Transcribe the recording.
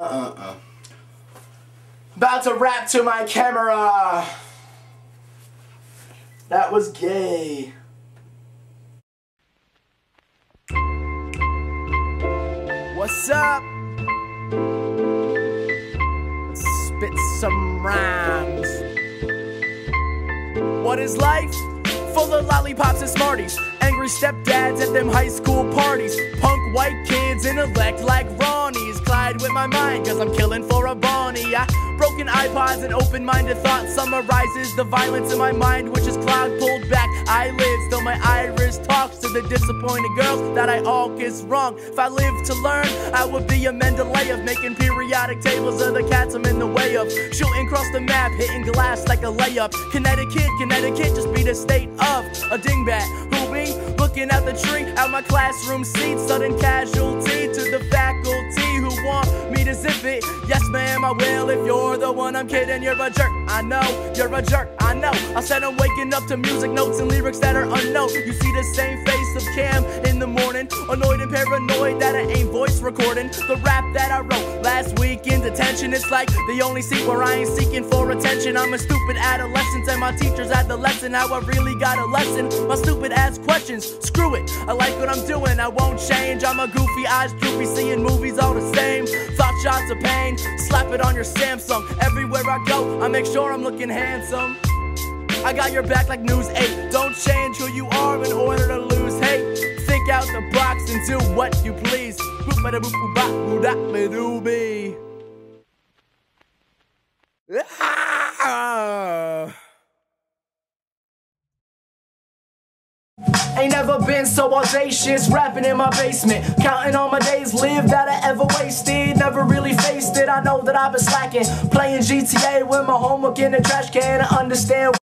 About to rap to my camera! That was gay. What's up? Let's spit some rhymes. What is life? Full of lollipops and Smarties, angry stepdads at them high school parties, punk white kids, intellect like Ronnie's, collide with my mind cause I'm killing for a Bonnie. I broken iPods and open-minded thoughts summarizes the violence in my mind, which is cloud pulled back eyelids, though my iris talks to the disappointed girls that I all kiss wrong. If I live to learn, I would be a Mendeleev, making periodic tables of the cats I'm in the way of, shooting across the map, hitting glass like a layup. Connecticut, Connecticut, just be the state of a dingbat who be looking out the tree out my classroom seat. Sudden casualty to the faculty who want me to zip it. Yes ma'am, I will. If you're the one I'm kidding, you're a jerk, I know. You're a jerk, I know. I said I'm waking up to music notes and lyrics that are unknown. You see the same face of Cam in the morning, annoyed and paranoid that I ain't voice recording the rap that I wrote last week in detention. It's like the only seat where I ain't seeking for attention. I'm a stupid adolescent and my teachers had the lesson how I really got a lesson. My stupid ass questions, screw it, I like what I'm doing, I won't change. I'm a goofy, eyes droopy, seeing movies all the same. Thought shots of pain, slap it on your Samsung. Everywhere I go, I make sure I'm looking handsome. I got your back like News 8. Don't change who you are in order to lose hate. Think out the box and do what you please. Ain't never been so audacious, rapping in my basement, counting all my days lived that I ever wasted. Never really faced it, I know that I've been slacking, playing GTA with my homework in the trash can. I understand